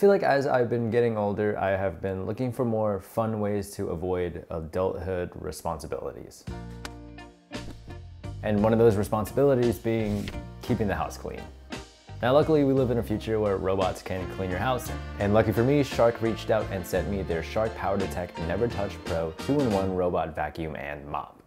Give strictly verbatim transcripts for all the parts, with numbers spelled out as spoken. feel like as I've been getting older, I have been looking for more fun ways to avoid adulthood responsibilities. And one of those responsibilities being keeping the house clean. Now, luckily, we live in a future where robots can clean your house. And lucky for me, Shark reached out and sent me their Shark PowerDetect Never Touch Pro two in one Robot Vacuum and Mop.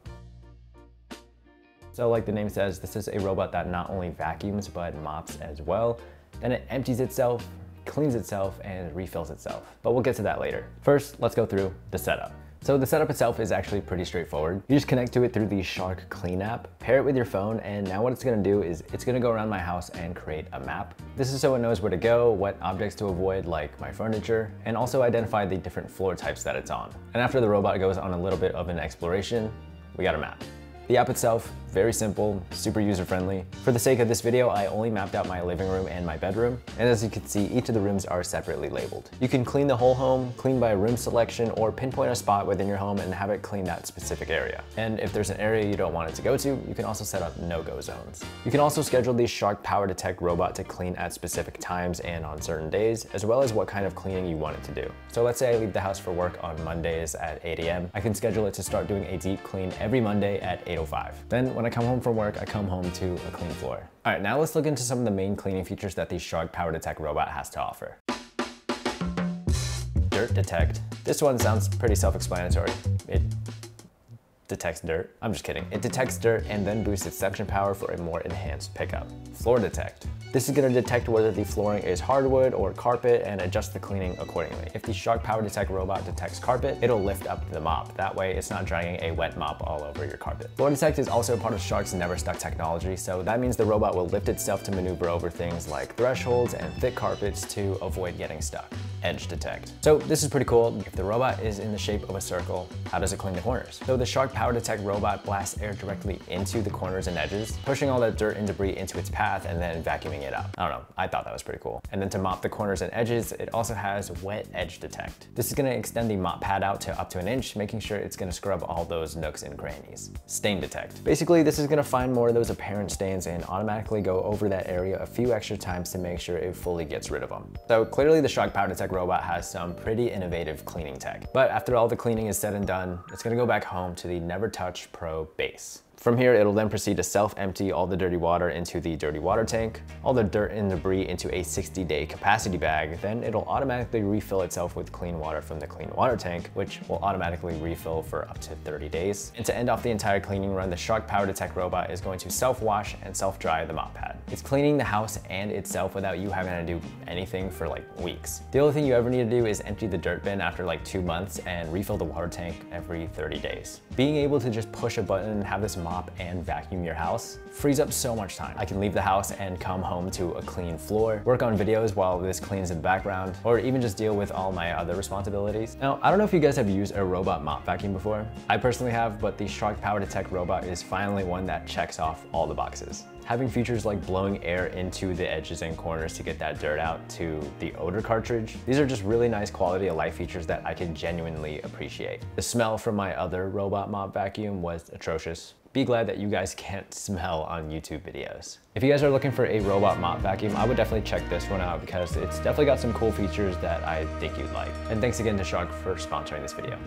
So like the name says, this is a robot that not only vacuums, but mops as well. Then it empties itself, cleans itself, and refills itself. But we'll get to that later. First, let's go through the setup. So the setup itself is actually pretty straightforward. You just connect to it through the Shark Clean app, pair it with your phone, and now what it's gonna do is it's gonna go around my house and create a map. This is so it knows where to go, what objects to avoid, like my furniture, and also identify the different floor types that it's on. And after the robot goes on a little bit of an exploration, we got a map. The app itself, very simple, super user-friendly. For the sake of this video, I only mapped out my living room and my bedroom, and as you can see, each of the rooms are separately labeled. You can clean the whole home, clean by room selection, or pinpoint a spot within your home and have it clean that specific area. And if there's an area you don't want it to go to, you can also set up no-go zones. You can also schedule the Shark PowerDetect robot to clean at specific times and on certain days, as well as what kind of cleaning you want it to do. So let's say I leave the house for work on Mondays at eight A M I can schedule it to start doing a deep clean every Monday at eight oh five. Then when I come home from work, I come home to a clean floor. All right, now let's look into some of the main cleaning features that the Shark PowerDetect robot has to offer. DirtDetect. This one sounds pretty self-explanatory. It detects dirt. I'm just kidding. It detects dirt and then boosts its suction power for a more enhanced pickup. FloorDetect. This is going to detect whether the flooring is hardwood or carpet and adjust the cleaning accordingly. If the Shark PowerDetect robot detects carpet, it'll lift up the mop. That way, it's not dragging a wet mop all over your carpet. FloorDetect is also part of Shark's Never Stuck technology, so that means the robot will lift itself to maneuver over things like thresholds and thick carpets to avoid getting stuck. EdgeDetect. So this is pretty cool. If the robot is in the shape of a circle, how does it clean the corners? So the Shark PowerDetect robot blasts air directly into the corners and edges, pushing all that dirt and debris into its path and then vacuuming it up. I don't know, I thought that was pretty cool. And then to mop the corners and edges, it also has Wet EdgeDetect. This is gonna extend the mop pad out to up to an inch, making sure it's gonna scrub all those nooks and crannies. StainDetect. Basically, this is gonna find more of those apparent stains and automatically go over that area a few extra times to make sure it fully gets rid of them. So clearly the Shark PowerDetect robot has some pretty innovative cleaning tech. But after all the cleaning is said and done, it's gonna go back home to the Never Touch Pro base. From here, it'll then proceed to self-empty all the dirty water into the dirty water tank, all the dirt and debris into a sixty day capacity bag, then it'll automatically refill itself with clean water from the clean water tank, which will automatically refill for up to thirty days. And to end off the entire cleaning run, the Shark PowerDetect robot is going to self-wash and self-dry the mop pad. It's cleaning the house and itself without you having to do anything for like weeks. The only thing you ever need to do is empty the dirt bin after like two months and refill the water tank every thirty days. Being able to just push a button and have this mop and vacuum your house frees up so much time. I can leave the house and come home to a clean floor, work on videos while this cleans in the background, or even just deal with all my other responsibilities. Now, I don't know if you guys have used a robot mop vacuum before. I personally have, but the Shark PowerDetect robot is finally one that checks off all the boxes. Having features like blowing air into the edges and corners to get that dirt out to the odor cartridge, these are just really nice quality of life features that I can genuinely appreciate. The smell from my other robot mop vacuum was atrocious. Be glad that you guys can't smell on YouTube videos. If you guys are looking for a robot mop vacuum, I would definitely check this one out because it's definitely got some cool features that I think you'd like. And thanks again to Shark for sponsoring this video.